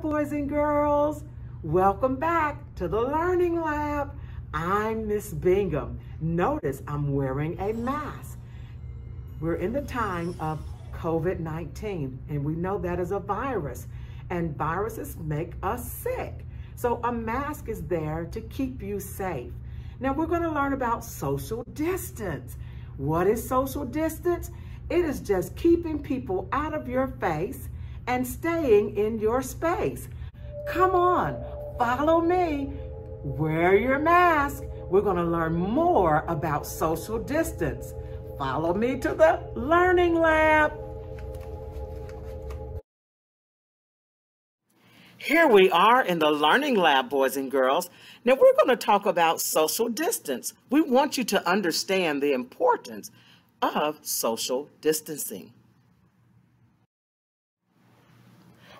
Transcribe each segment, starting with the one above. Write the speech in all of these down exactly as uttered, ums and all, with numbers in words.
boys and girls. Welcome back to the Learning Lab. I'm Miss Bingham. Notice I'm wearing a mask. We're in the time of COVID nineteen, and we know that is a virus, and viruses make us sick. So a mask is there to keep you safe. Now we're going to learn about social distance. What is social distance? It is just keeping people out of your face and staying in your space. Come on, follow me. Wear your mask. We're going to learn more about social distance. Follow me to the Learning Lab. Here we are in the Learning Lab, boys and girls. Now we're going to talk about social distance. We want you to understand the importance of social distancing.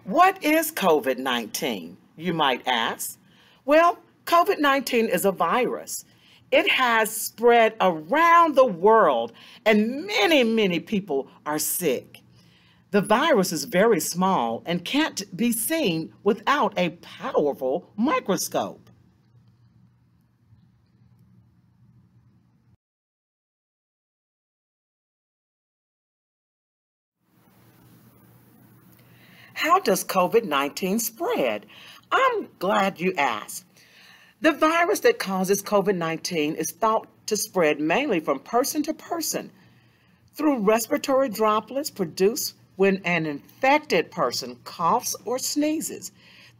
What is COVID nineteen, you might ask? Well, COVID nineteen is a virus. It has spread around the world, and many, many people are sick. The virus is very small and can't be seen without a powerful microscope. How does COVID nineteen spread? I'm glad you asked. The virus that causes COVID nineteen is thought to spread mainly from person to person through respiratory droplets produced when an infected person coughs or sneezes.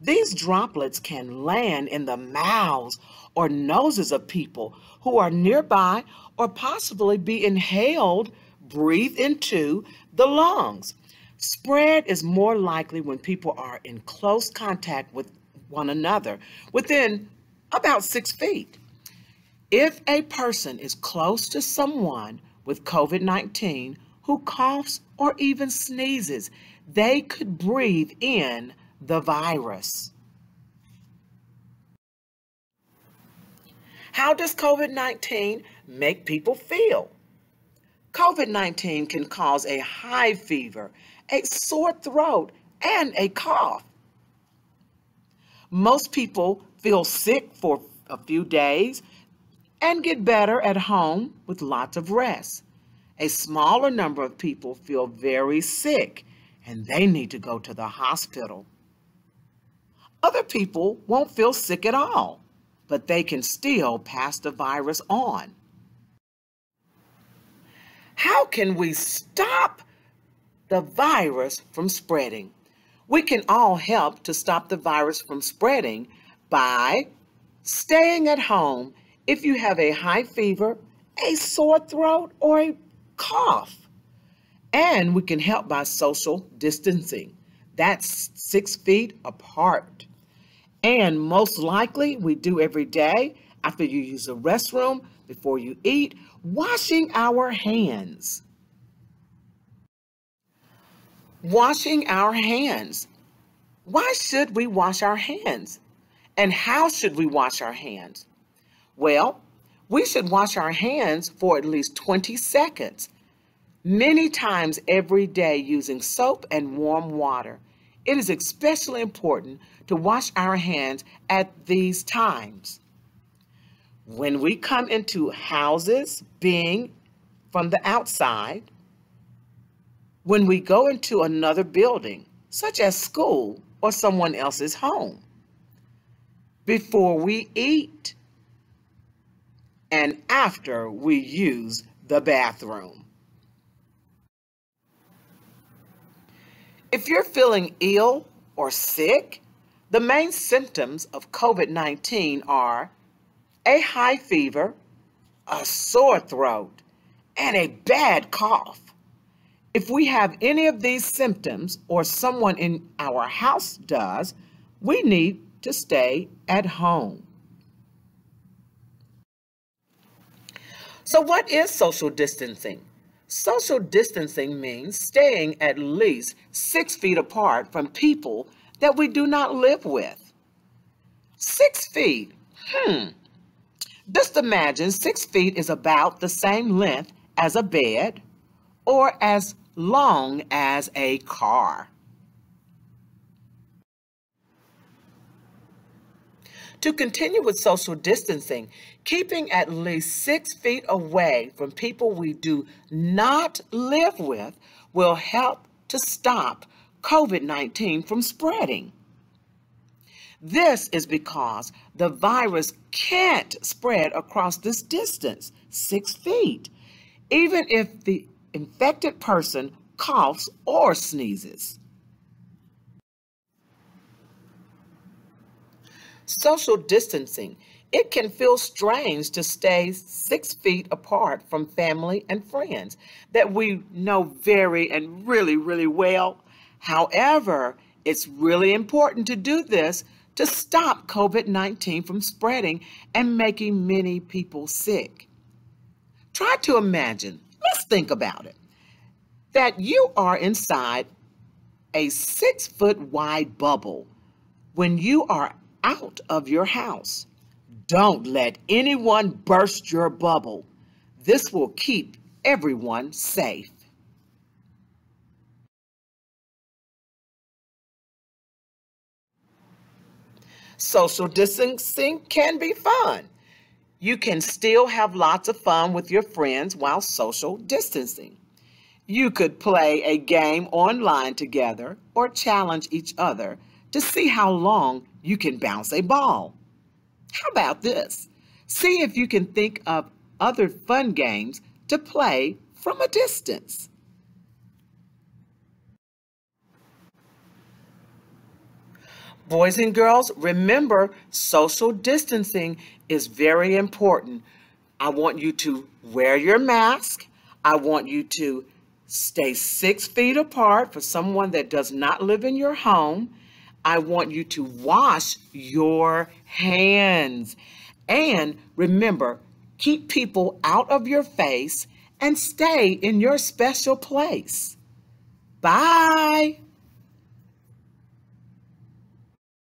These droplets can land in the mouths or noses of people who are nearby or possibly be inhaled, breathed into the lungs. Spread is more likely when people are in close contact with one another within about six feet. If a person is close to someone with COVID nineteen who coughs or even sneezes, they could breathe in the virus. How does COVID nineteen make people feel? COVID nineteen can cause a high fever, a sore throat, and a cough. Most people feel sick for a few days and get better at home with lots of rest. A smaller number of people feel very sick and they need to go to the hospital. Other people won't feel sick at all, but they can still pass the virus on. How can we stop the virus from spreading? We can all help to stop the virus from spreading by staying at home if you have a high fever, a sore throat, or a cough. And we can help by social distancing. That's six feet apart. And most likely we do every day after you use the restroom, before you eat, washing our hands. Washing our hands. Why should we wash our hands? And how should we wash our hands? Well, we should wash our hands for at least twenty seconds, many times every day using soap and warm water. It is especially important to wash our hands at these times. When we come into houses, being from the outside, when we go into another building, such as school or someone else's home, before we eat, and after we use the bathroom. If you're feeling ill or sick, the main symptoms of COVID nineteen are a high fever, a sore throat, and a bad cough. If we have any of these symptoms or someone in our house does, we need to stay at home. So what is social distancing? Social distancing means staying at least six feet apart from people that we do not live with. Six feet, hmm. Just imagine six feet is about the same length as a bed or as long as a car. to continue with social distancing, keeping at least six feet away from people we do not live with will help to stop COVID nineteen from spreading. This is because the virus can't spread across this distance, six feet, even if the infected person coughs or sneezes. Social distancing. It can feel strange to stay six feet apart from family and friends that we know very and really, really well. However, it's really important to do this to stop COVID nineteen from spreading and making many people sick. Try to imagine, let's think about it, that you are inside a six foot wide bubble when you are out of your house. Don't let anyone burst your bubble. This will keep everyone safe. Social distancing can be fun. You can still have lots of fun with your friends while social distancing. You could play a game online together or challenge each other to see how long you can bounce a ball. How about this? See if you can think of other fun games to play from a distance. Boys and girls, remember, social distancing is very important. I want you to wear your mask. I want you to stay six feet apart for someone that does not live in your home. I want you to wash your hands. And remember, keep people out of your face and stay in your special place. Bye.